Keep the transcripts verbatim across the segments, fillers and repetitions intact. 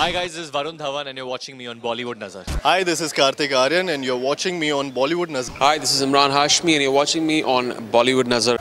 Hi guys, this is Varun Dhawan and you're watching me on Bollywood Nazar. Hi, this is Karthik Aryan and you're watching me on Bollywood Nazar. Hi, this is Imran Hashmi and you're watching me on Bollywood Nazar.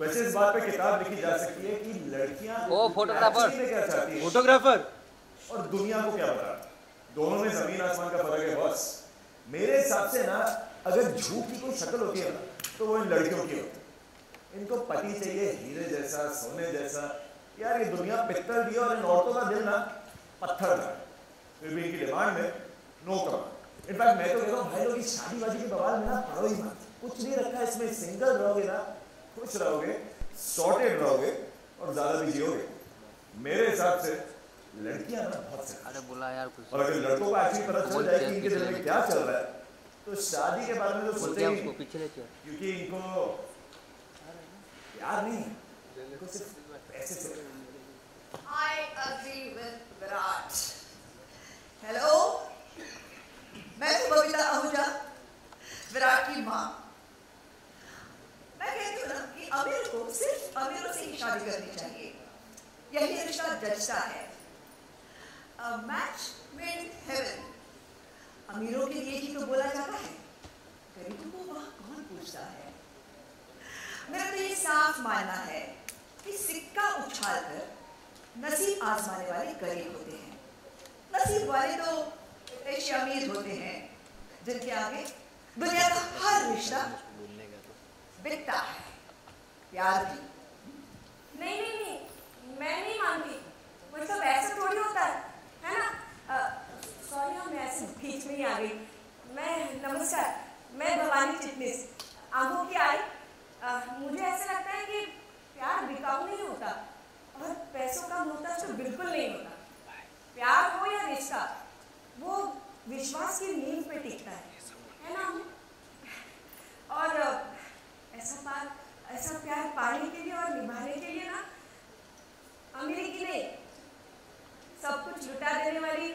वैसे इस बात पे किताब लिखी जा सकती है कि लड़कियां ओ फोटोग्राफर क्या चाहती है, फोटोग्राफर और दुनिया को क्या पता, दोनों में जमीन आसमान का फर्क है बॉस। मेरे हिसाब से ना अगर झूठ की कोई शक्ल होती है ना तो वो इन लड़कियों की होती है। इनको पति चाहिए हीरे जैसा, सोने जैसा। यार ये दुनिया पित्तल भी है और इन औरतों का दिल ना पत्थर था। फिर भी इनकी डिमांड में नो कम। इनफैक्ट मैं तो कहता हूँ भाई लोग इस शादीबाजी के बवाल में ना पढ़ो ही मत, कुछ नहीं रखा इसमें। सिंगल रहोगे ना, खुश रहोगे, सॉर्टेड रहोगे और ज्यादा भी जियोगे। मेरे हिसाब से लड़कियां ना बहुत अरे बोला यार कुछ, और अगर लड़कों को ऐसी पता चल जाए कि इनके दिल में क्या चल रहा है तो शादी के बारे में तो सोचेंगे, क्योंकि इनको यार नहीं सिर्फ पैसे से। I agree with Virat. Hello. मैं बबीता आहूजा, विराट की माँ। मैं कहती हूँ ना कि अमीर को सिर्फ अमीरों से ही शादी करनी चाहिए, यही रिश्ता जचता है। A match made in heaven, अमीरों के लिए ही तो बोला जाता है, गरीबों को वहाँ कौन पूछता है। मेरा तो ये साफ मानना है कि सिक्का उछालकर नसीब आजमाने वाले गरीब होते हैं। नसीब वाले तो ऐसे अमीर होते हैं जिनके आगे दुनिया का हर रिश्ता बिकता है। प्यार भी नहीं नहीं नहीं मैं नहीं मानती, वो सब ऐसा थोड़ी होता है, है ना। सॉरी हाँ मैं ऐसे बीच में ही आ गई। मैं नमस्कार, मैं भवानी चिटनिस। आंखों की आई, मुझे ऐसा लगता है कि प्यार बिकाऊ नहीं होता और पैसों का मोहताज तो बिल्कुल नहीं होता। प्यार हो या रिश्ता, वो विश्वास की नींव पे टिकता है, है ना। और ऐसा प्यार, ऐसा प्यार पाने के लिए और निभाने के लिए ना अमीरी की नहीं, सब कुछ लुटा देने वाली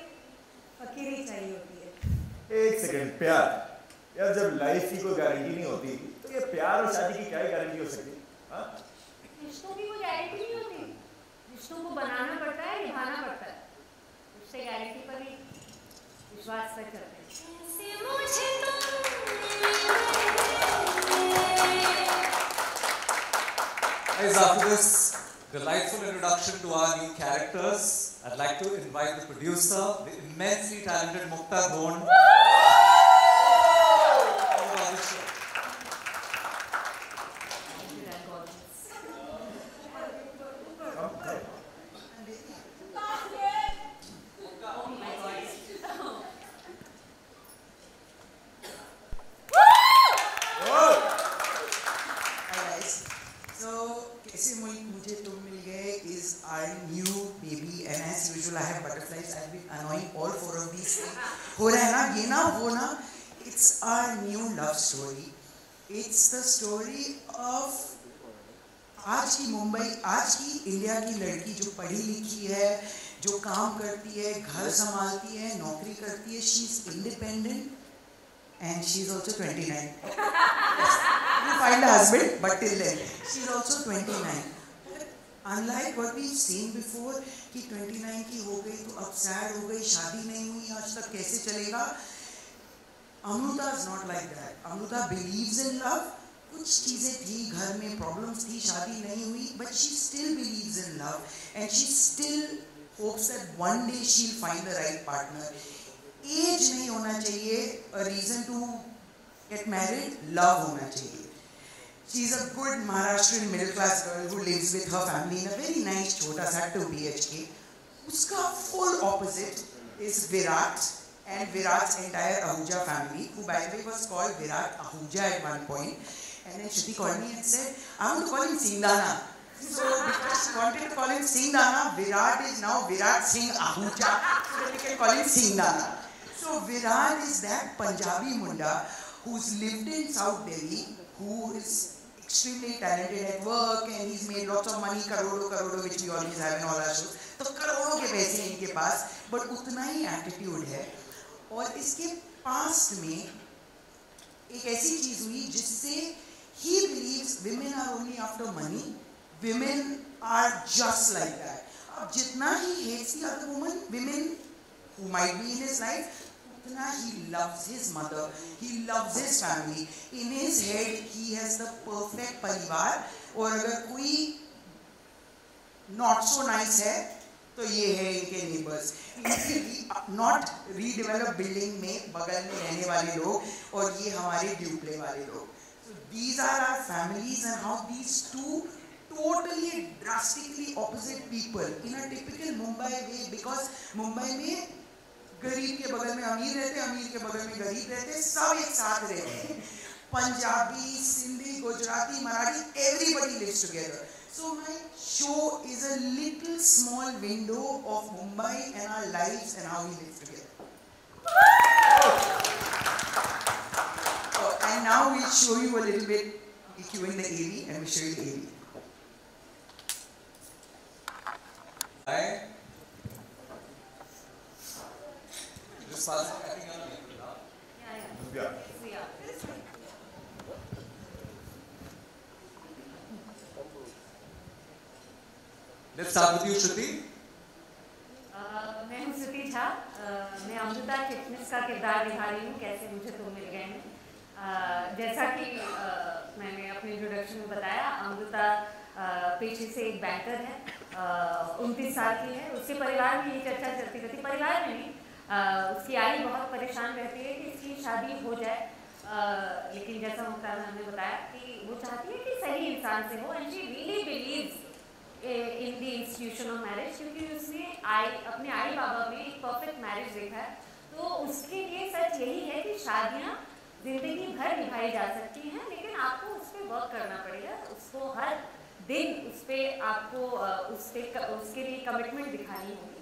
फकीरी चाहिए होती है। एक सेकंड, प्यार यार जब लाइफ की कोई गारंटी नहीं होती तो ये प्यार और शादी की क्या गारंटी हो सकती है। रिश्तों की कोई गारंटी नहीं होती, रिश्तों को बनाना पड़ता है, निभाना पड़ता है। उससे गारंटी पर ही विश्वास करते हैं। कैसे मुझे तुम मिल गए। After this delightful introduction to our new characters, I'd like to invite the producer, the immensely talented Mukta Dhond. It's the story of आज की मुंबई, आज की इंडिया की लड़की जो पढ़ी लिखी है, जो काम करती है, घर संभालती है, नौकरी करती है। She is independent and she is also twenty-nine. You find a husband, but till then she is also twenty-nine. Unlike what we've seen before, कि twenty-nine की हो गई तो अब sad हो गई, शादी नहीं हुई, आज तक कैसे चलेगा। Amruta is not like that. Amruta believes in love. कुछ चीज़ें थी घर में, प्रॉब्लम्स थी, शादी नहीं हुई, but she still believes in love and she still hopes that one day she will find the right partner. Age नहीं होना चाहिए a reason to get married, love होना चाहिए. She is a good Maharashtrian middle class girl who lives with her family in a very nice chota sa two B H K. Uska full opposite is Virat and Virat's entire Ahuja family, who by the way was called Virat Ahuja at one point. And then Shruti called me and said, I want to call him Singhdana. So because she wanted to call him Singhdana, Virat is now Virat Singh Ahuja. So we can call him Singhdana. So Virat is that Punjabi munda who's lived in South Delhi, who is extremely talented at work and he's made lots of money, karodo karodo, which we always have in all our shows. तो करोड़ों के पैसे हैं इनके पास, but उतना ही attitude है. और इसके past में एक ऐसी चीज़ हुई जिससे he believes women are only after money, women are just like that. अब जितना he hates the other woman, women who might be in his life, he loves his mother, he loves his family. In his head, he has the perfect परिवार. और अगर कोई not so nice है, तो ये है इनके neighbors. इनके not redeveloped building में बगल में रहने वाले लोग और ये हमारे duple वाले लोग. So these are our families and how these two totally drastically opposite people in a typical Mumbai way, because Mumbai में गरीब के बगल में अमीर रहते, अमीर के बगल में गरीब रहते, सब एक साथ रहते. Punjabi, Sindhi, Gujarati, Marathi, everybody lives together. So my show is a little small window of Mumbai and our lives and how we live together. Oh, and now we show you a little bit. We cue in the A V and we show you the A V. Hi. Yeah, yeah. Yeah. Yeah. Let's start with you, Shruti. Uh, मैं हूँ श्रुति Jha. uh, मैं अमृता चिटनिस का किरदार निभा रही हूँ कैसे मुझे तुम मिल गए हैं. uh, जैसा कि uh, मैंने अपने इंट्रोडक्शन में बताया, अमृता uh, पेशे से एक बैंकर है, उनतीस uh, साल की है. उसके परिवार में ये चर्चा चलती रहती, परिवार में नहीं, आ, उसकी आई बहुत परेशान रहती है कि इसकी शादी हो जाए. आ, लेकिन जैसा मुक्ता हमने बताया कि वो चाहती है कि सही इंसान से हो, and she really believes in the institution of marriage, क्योंकि उसने आई अपने आई बाबा में एक परफेक्ट मैरिज देखा है. तो उसके लिए सच यही है कि शादियाँ ज़िंदगी भर निभाई जा सकती हैं, लेकिन आपको उस पर वर्क करना पड़ेगा, उसको हर दिन उस पर आपको उस पर उसके लिए कमिटमेंट दिखानी होगी.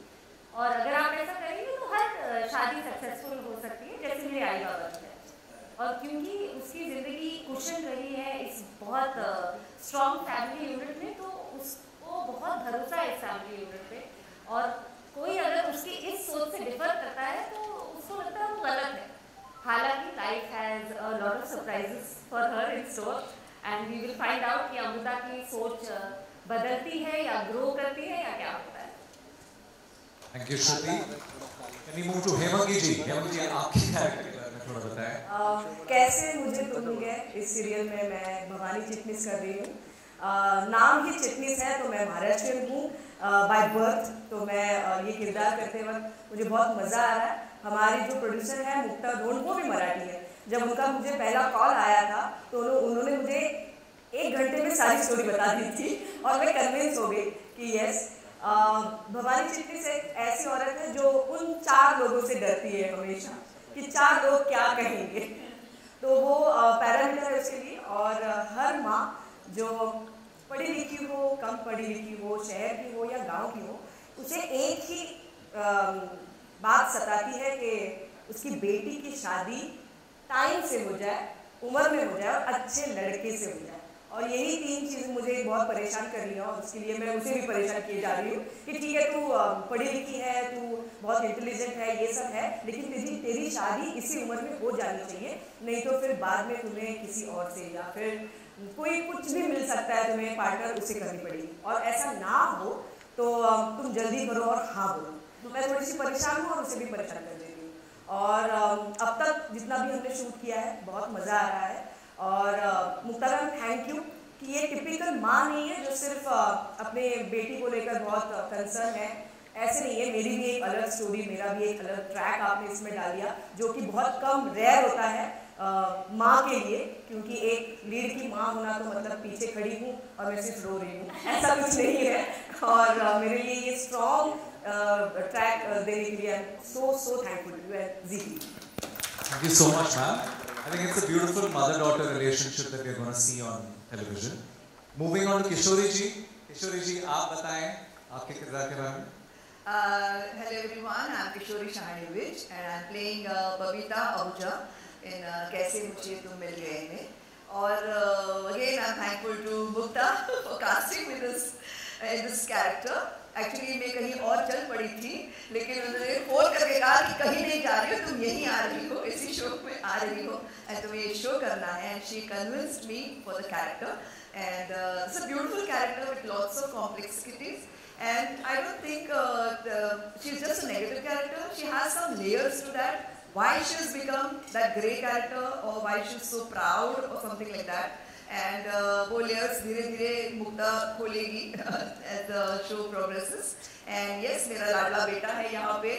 और अगर आप ऐसा करेंगे तो हर शादी सक्सेसफुल हो सकती है, जैसे मेरे आई बाबा है. और क्योंकि उसकी ज़िंदगी कुशन रही है इस बहुत स्ट्रॉन्ग फैमिली यूनिट में, तो उसको बहुत भरोसा है इस फैमिली यूनिट पे. और कोई अगर उसकी इस सोच से डिफर करता है तो उसको लगता है वो गलत है. हालांकि life has a lot of surprises for her in store, and we will find out कि अमृता की सोच बदलती है या ग्रो करती है या क्या होता है. Thank you, Shruti. Can we move to Hemangji ji? Hemangji जी, आपकी कैरेक्टर के बारे में थोड़ा बताएं. कैसे मुझे तुम मिल गए इस सीरियल में मैं भवानी चिटनिस कर रही हूँ. नाम ही चिटनिस है तो मैं महाराष्ट्रीयन हूँ बाय बर्थ, तो मैं ये किरदार करते वक्त मुझे बहुत मज़ा आ रहा है. हमारी जो प्रोड्यूसर है मुक्ता धोंड, वो भी मराठी है. जब उनका मुझे पहला कॉल आया था तो उन्होंने मुझे एक घंटे में सारी स्टोरी बता दी थी और मैं कन्विंस हो गई कि यस. भवानी चिटनिस एक ऐसी औरत है जो उन चार लोगों से डरती है हमेशा कि चार लोग क्या कहेंगे, तो वो पैरामीटर है उसके लिए. और हर माँ जो पढ़ी लिखी हो, कम पढ़ी लिखी हो, शहर की हो या गांव की हो, उसे एक ही बात सताती है कि उसकी बेटी की शादी टाइम से हो जाए, उम्र में हो जाए और अच्छे लड़के से हो जाए. और यही तीन चीज़ मुझे बहुत परेशान कर रही है और उसके लिए मैं उसे भी परेशान किए जा रही हूँ कि ठीक है तू पढ़ी लिखी है, तू बहुत इंटेलिजेंट है, ये सब है, लेकिन तेरी तेरी शादी इसी उम्र में हो जानी चाहिए, नहीं तो फिर बाद में तुम्हें किसी और से या फिर कोई कुछ भी मिल सकता है तुम्हें पार्टनर, उसे करनी पड़ेगी. और ऐसा ना हो तो तुम जल्दी करो और हाँ बोलो. मैं थोड़ी सी परेशान हूँ और उसे भी परेशान कर दे रही हूँ. और अब तक जितना भी हमने शूट किया है बहुत मज़ा आ रहा है और मुक्ता मैम थैंक यू कि ये टिपिकल माँ नहीं है जो सिर्फ अपने बेटी को लेकर बहुत कंसर्न है, ऐसे नहीं है। मेरी भी एक अलग स्टोरी, मेरा भी एक अलग ट्रैक आपने इसमें डाल दिया जो कि बहुत कम रेयर होता है माँ के लिए, क्योंकि एक लीड की माँ होना तो मतलब पीछे खड़ी हूँ और मैं सिर्फ रो रही हूँ, ऐसा कुछ नहीं है। और uh, मेरे लिए ये स्ट्रॉन्ग ट्रैक uh, uh, देने के लिए so so thankful to Zee TV. Thank you so much ma'am. I think it's a beautiful mother daughter relationship that we are gonna see on television. Moving on to Kishori ji. Kishori ji आप बताएं आपके किरदार के बारे में। Hello everyone, I am Kishori Shahane and I am playing Babita Ahuja in Kaise मुझे तुम मिल गए में। और again I am thankful to Mukta for casting me this in this character. Actually मैं कहीं और चल पड़ी थी, लेकिन उन्होंने फोन करके कहा कि कहीं नहीं जा रही हो तुम, यहीं आ रही हो, इसी शो में आ रही हो एंड तुम्हें ये शो करना है। And she convinced me for the character and it's a beautiful character with lots of complexities and I don't think she is just a negative character, she has some layers to that. Why she's become that grey character, or why she's so proud, or something like that, and uh, वो layers धीरे-धीरे मुक्ता खोलेगी as the show progresses. And yes, मेरा लाडला बेटा है यहाँ पे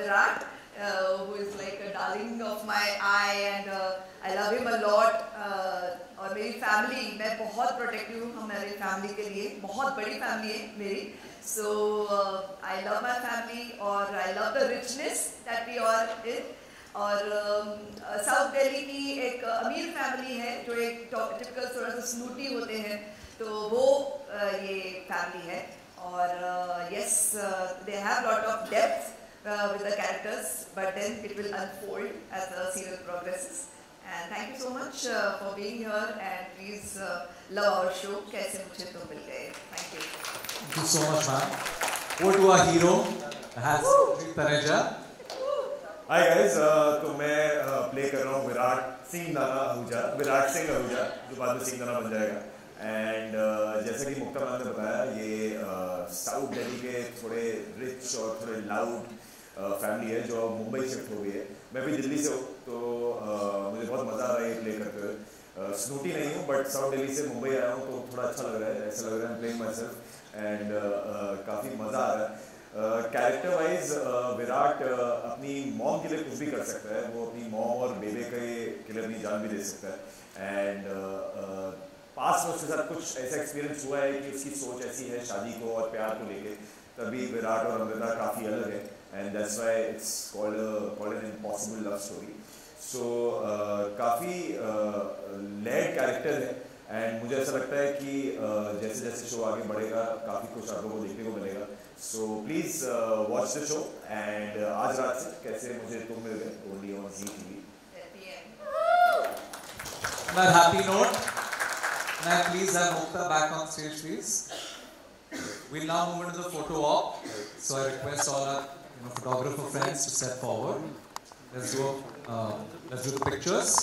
Virat, who is like a darling of my eye and uh, I love him a lot. Uh, और मेरी family, मैं बहुत protective हूँ हमारी family के लिए, बहुत बड़ी family है मेरी. So uh, I love my family, or I love the richness that we all in. और साउथ दिल्ली की एक अमीर फैमिली है जो एक टिपिकल थोड़ा सा स्नूटी होते हैं, तो वो uh, ये फैमिली है। और yes they have lot of depth with the characters, but then it will unfold as the serial progresses. And thank you so much for being here and please love our show कैसे मुझे तुम मिल गए। Thank you. Thank you so much, man. What to our hero has Taneja. Hi guys, uh, तो मैं uh, play कर रहा हूँ विराट सिंह नाना आहूजा, विराट सिंह आहूजा जो बाद में सिंह नाना बन जाएगा। एंड uh, जैसा कि मुक्ता मैम ने बताया, ये साउथ दिल्ली के थोड़े रिच और थोड़े लाउड फैमिली है जो मुंबई शिफ्ट हो गई है। मैं भी दिल्ली से हूँ, तो uh, मुझे बहुत मज़ा आ रहा है प्ले करते हुए। स्नूटी नहीं हूँ, बट साउथ दिल्ली से मुंबई आया हूँ तो थोड़ा अच्छा लग रहा है, ऐसा लग रहा है playing myself and uh, uh, काफ़ी मज़ा आ रहा है। कैरेक्टर वाइज विराट uh, अपनी मॉम के लिए कुछ भी कर सकता है, वो अपनी मॉम और बेबे के के लिए अपनी जान भी दे सकता है। एंड पास में उसके साथ कुछ ऐसा एक्सपीरियंस हुआ है कि उसकी सोच ऐसी है शादी को और प्यार को लेके, तभी विराट और अमृता काफ़ी अलग है and that's why it's called called an impossible love story. So काफ़ी लेड कैरेक्टर है एंड मुझे ऐसा लगता है कि जैसे जैसे शो आगे बढ़ेगा काफ़ी कुछ आप लोगों को देखने को मिलेगा। So please watch the show and आज रात से कैसे मुझे तुम मिल गए ओनली ऑन जी टीवी। मैं हैप्पी नोट मैं please have Mukta back on stage please. We now move into the photo op, so I request all our photographer friends to step forward. Let's do let's do the pictures.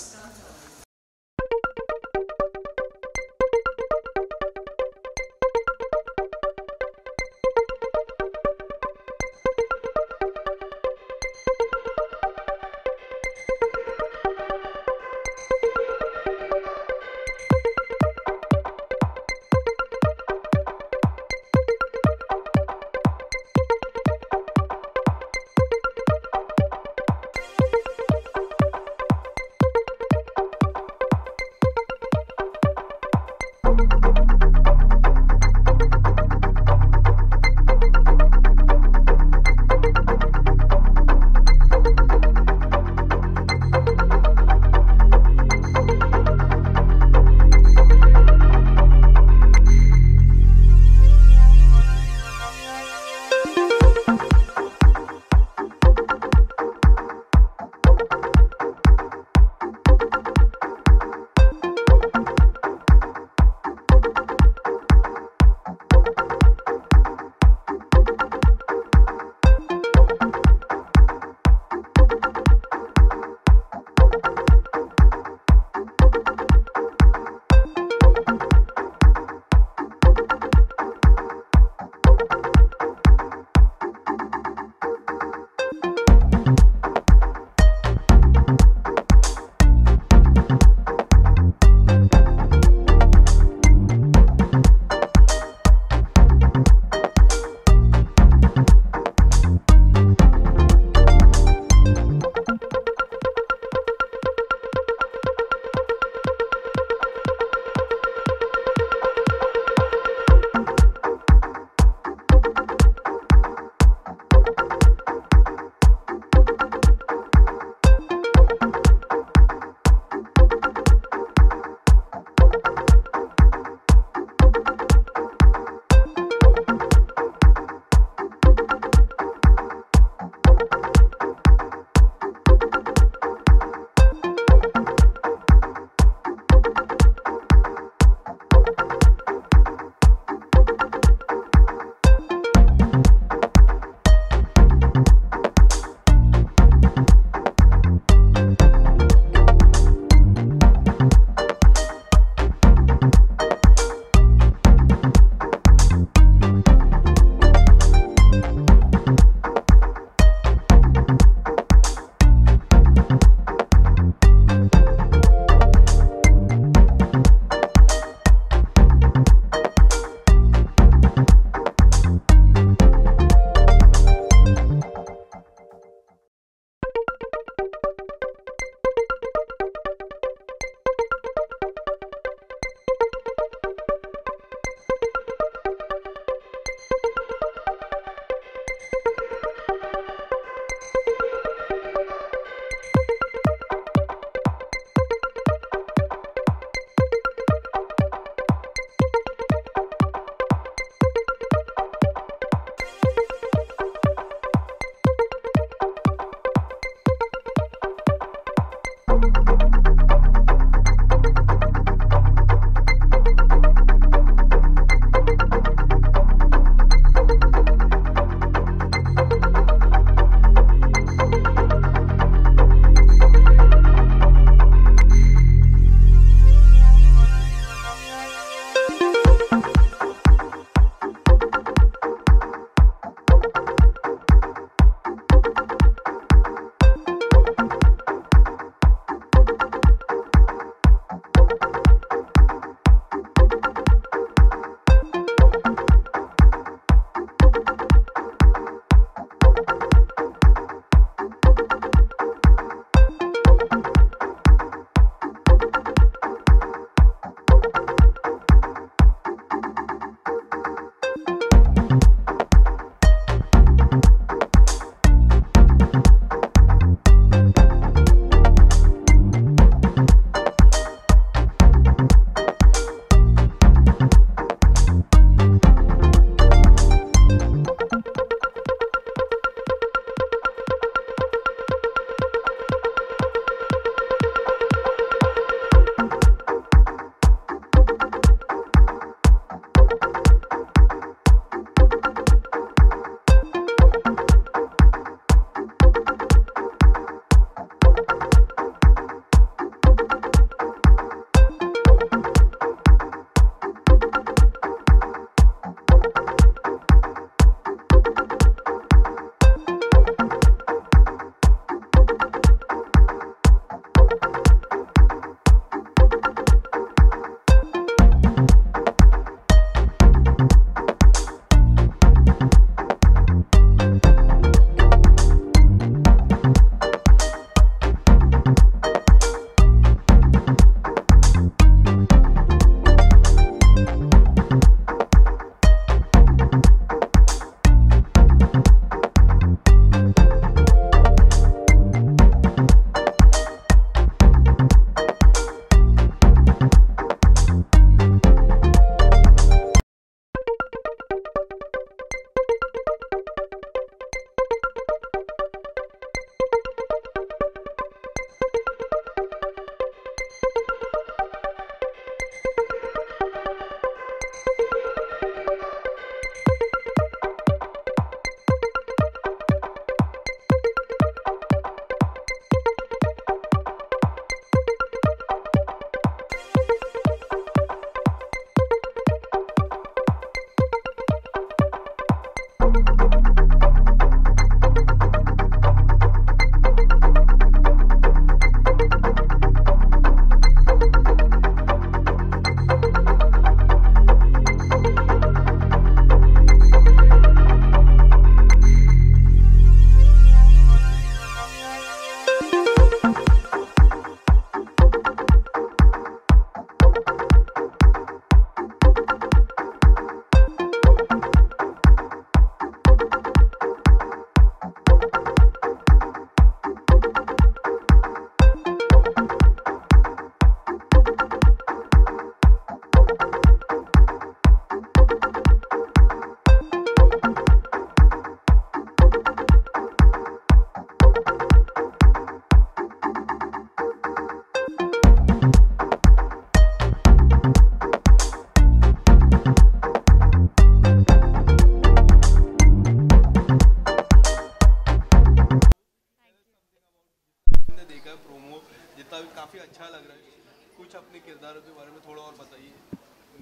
काफी अच्छा लग रहा है। कुछ अपने किरदारों के बारे में थोड़ा और बताइए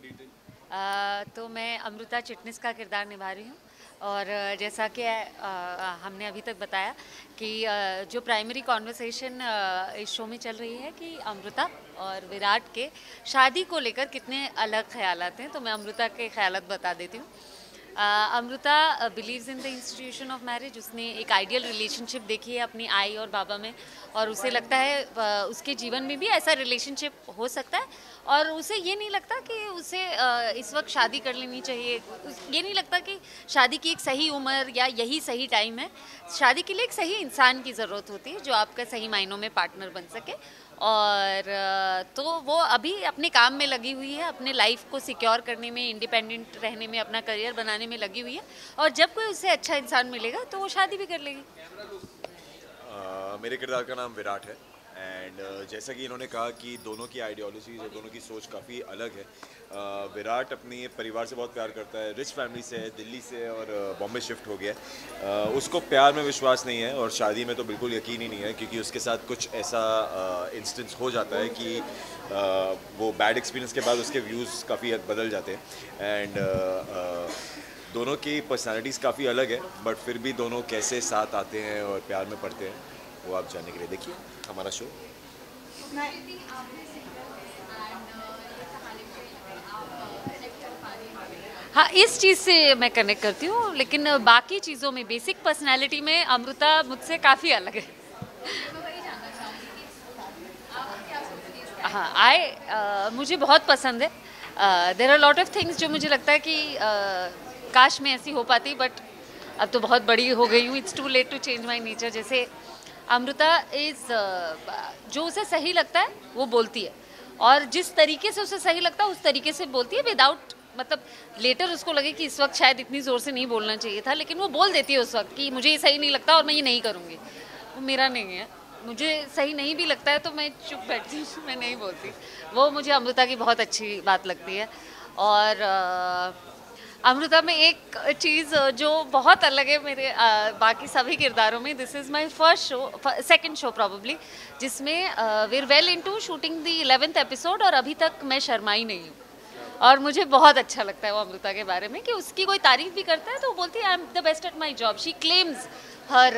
डिटेल। तो मैं अमृता चिटनिस का किरदार निभा रही हूँ। और जैसा कि हमने अभी तक बताया कि जो प्राइमरी कॉन्वर्सेशन इस शो में चल रही है कि अमृता और विराट के शादी को लेकर कितने अलग ख्याल हैं, तो मैं अमृता के ख्याल बता देती हूँ। Amrita believes in the institution of marriage. उसने एक आइडियल रिलेशनशिप देखी है अपनी आई और बाबा में, और उसे लगता है उसके जीवन में भी ऐसा रिलेशनशिप हो सकता है। और उसे ये नहीं लगता कि उसे इस वक्त शादी कर लेनी चाहिए, ये नहीं लगता कि शादी की एक सही उम्र या यही सही टाइम है। शादी के लिए एक सही इंसान की ज़रूरत होती है जो आपका सही मायनों में पार्टनर बन सके। और तो वो अभी अपने काम में लगी हुई है, अपने लाइफ को सिक्योर करने में, इंडिपेंडेंट रहने में, अपना करियर बनाने में लगी हुई है। और जब कोई उसे अच्छा इंसान मिलेगा तो वो शादी भी कर लेगी। uh, मेरे किरदार का नाम विराट है। एंड uh, जैसा कि इन्होंने कहा कि दोनों की आइडियोलॉजीज और दोनों की सोच काफ़ी अलग है। uh, विराट अपने परिवार से बहुत प्यार करता है, रिच फैमिली से है, दिल्ली से और बॉम्बे शिफ्ट हो गया है। uh, उसको प्यार में विश्वास नहीं है और शादी में तो बिल्कुल यकीन ही नहीं है, क्योंकि उसके साथ कुछ ऐसा इंस्टेंस uh, हो जाता है कि uh, वो बैड एक्सपीरियंस के बाद उसके व्यूज़ काफ़ी बदल जाते हैं। एंड दोनों की पर्सनालिटीज़ काफ़ी अलग है, बट फिर भी दोनों कैसे साथ आते हैं और प्यार में पड़ते हैं, वो आप जानने के लिए देखिए हमारा शो। हाँ, इस चीज़ से मैं कनेक्ट करती हूँ, लेकिन बाकी चीज़ों में, बेसिक पर्सनालिटी में अमृता मुझसे काफ़ी अलग है। हाँ, आई मुझे बहुत पसंद है। There are lot of things जो मुझे लगता है कि uh, काश मैं ऐसी हो पाती, बट अब तो बहुत बड़ी हो गई हूँ, it's too late to change my nature. जैसे अमृता इज़ जो उसे सही लगता है वो बोलती है, और जिस तरीके से उसे सही लगता है उस तरीके से बोलती है, विदाउट मतलब लेटर उसको लगे कि इस वक्त शायद इतनी ज़ोर से नहीं बोलना चाहिए था, लेकिन वो बोल देती है उस वक्त कि मुझे ये सही नहीं लगता और मैं ये नहीं करूँगी। वो मेरा नहीं है, मुझे सही नहीं भी लगता है तो मैं चुप बैठती हूँ, मैं नहीं बोलती। वो मुझे अमृता की बहुत अच्छी बात लगती है। और आ, अमृता में एक चीज़ जो बहुत अलग है मेरे आ, बाकी सभी किरदारों में, this is my first show, second show probably, जिसमें we are well into shooting the eleventh episode और अभी तक मैं शर्माई नहीं हूँ। और मुझे बहुत अच्छा लगता है वो अमृता के बारे में कि उसकी कोई तारीफ़ भी करता है तो वो बोलती है I am the best at my job. She claims her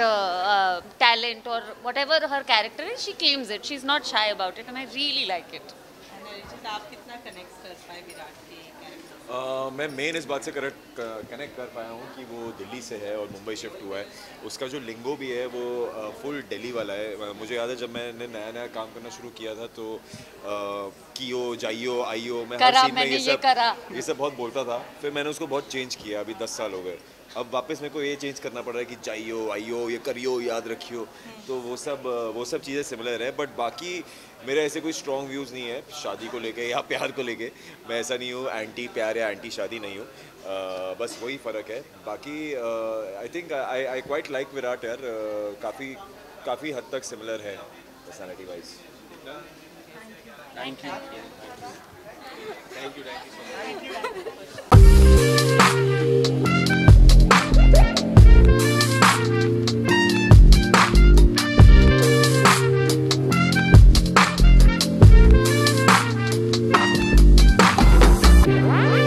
talent और whatever her character is, she claims it, she is not shy about it and I really like it. आप कितना कनेक्ट कर पाए विराट के character? Uh, मैं main इस बात से करेक्ट कनेक्ट कर पाया हूँ कि वो दिल्ली से है और मुंबई शिफ्ट हुआ है। उसका जो लिंगो भी है वो फुल uh, दिल्ली वाला है। मुझे याद है जब मैंने नया नया काम करना शुरू किया था तो uh, कियो जाइयो आइयो मैं हर सीन में ये सब ये, ये सब बहुत बोलता था। फिर मैंने उसको बहुत चेंज किया, अभी दस साल हो गए। अब वापस मेरे को ये चेंज करना पड़ रहा है कि जाइयो आइयो ये करियो याद रखियो, तो वो सब वो सब चीज़ें सिमिलर है। बट बाकी मेरे ऐसे कोई स्ट्रॉन्ग व्यूज़ नहीं है शादी को लेके या प्यार को लेके। मैं ऐसा नहीं हूँ एंटी प्यार या एंटी शादी नहीं हूँ, बस वही फ़र्क है। बाकी I think I I quite like Virat यार, काफ़ी काफ़ी हद तक सिमिलर है personality wise. Thank you thank you thank you